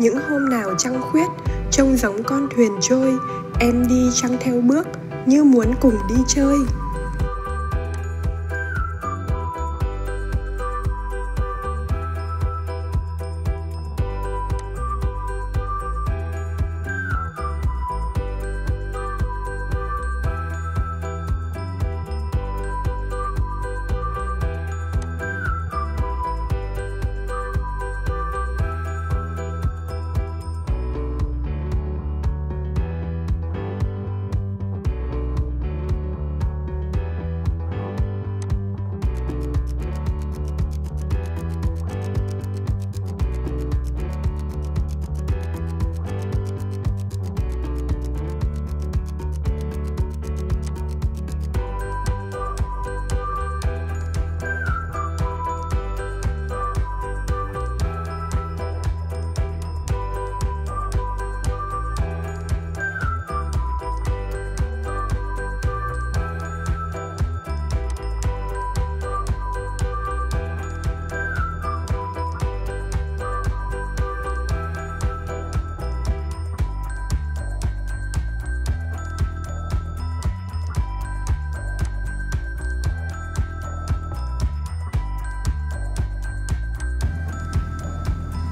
Những hôm nào trăng khuyết, trông giống con thuyền trôi, em đi trăng theo bước, như muốn cùng đi chơi.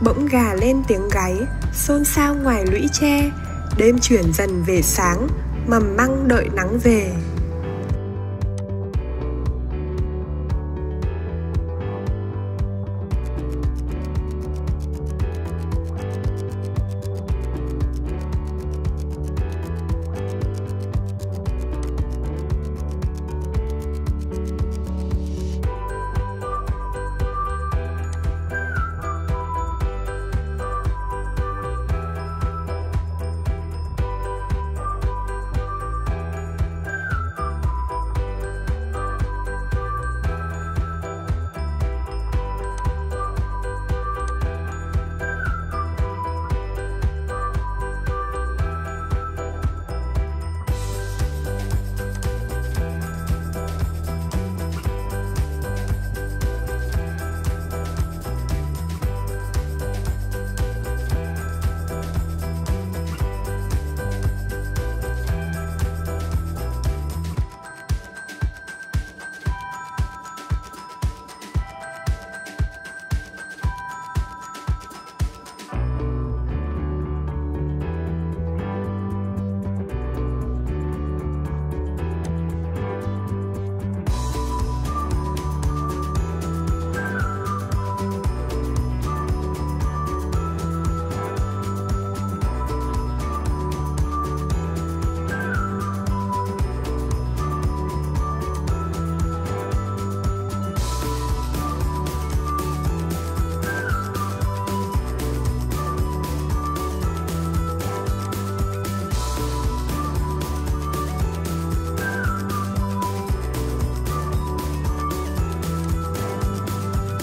Bỗng gà lên tiếng gáy, xôn xao ngoài lũy tre. Đêm chuyển dần về sáng, mầm măng đợi nắng về.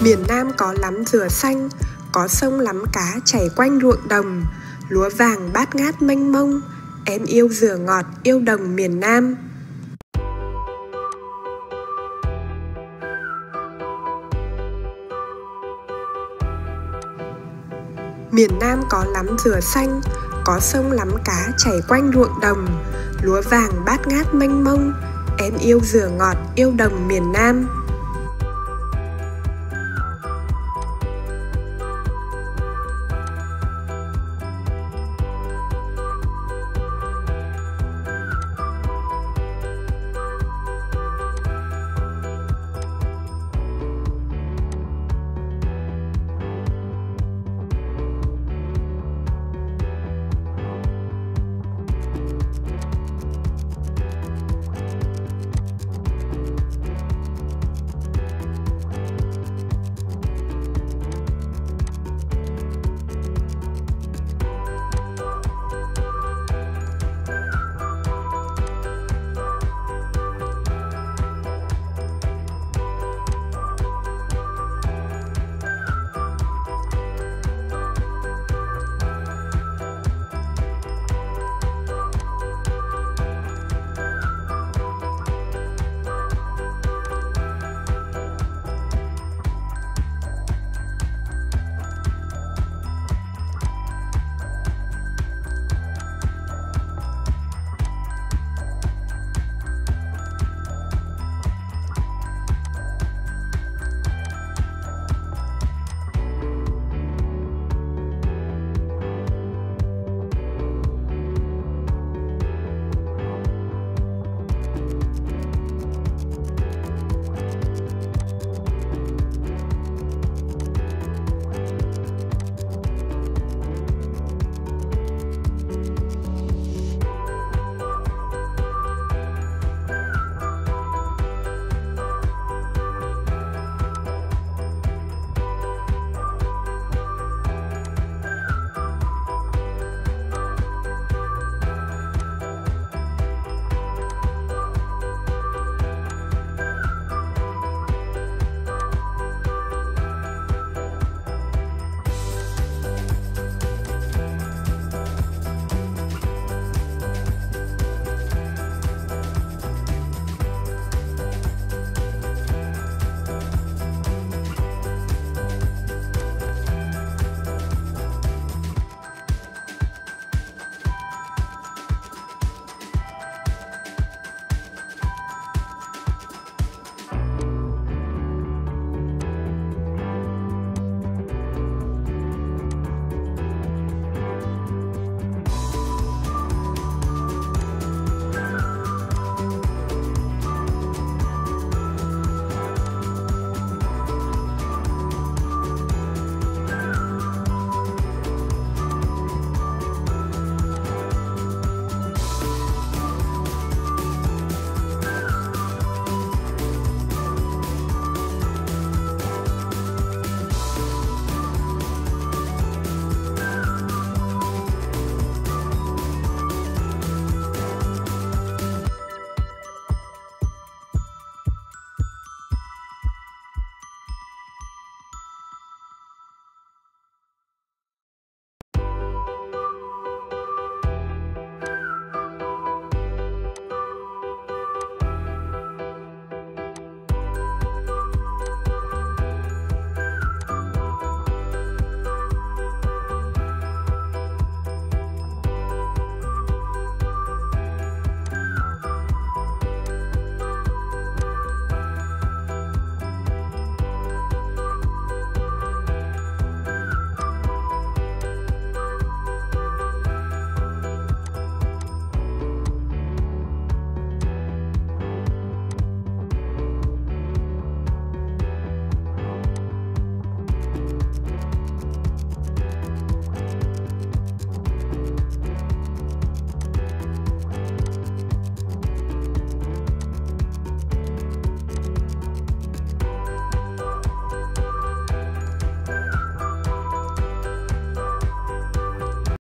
Miền Nam có lắm dừa xanh, có sông lắm cá chảy quanh ruộng đồng, lúa vàng bát ngát mênh mông, em yêu dừa ngọt, yêu đồng miền Nam. Miền Nam có lắm dừa xanh, có sông lắm cá chảy quanh ruộng đồng, lúa vàng bát ngát mênh mông, em yêu dừa ngọt, yêu đồng miền Nam.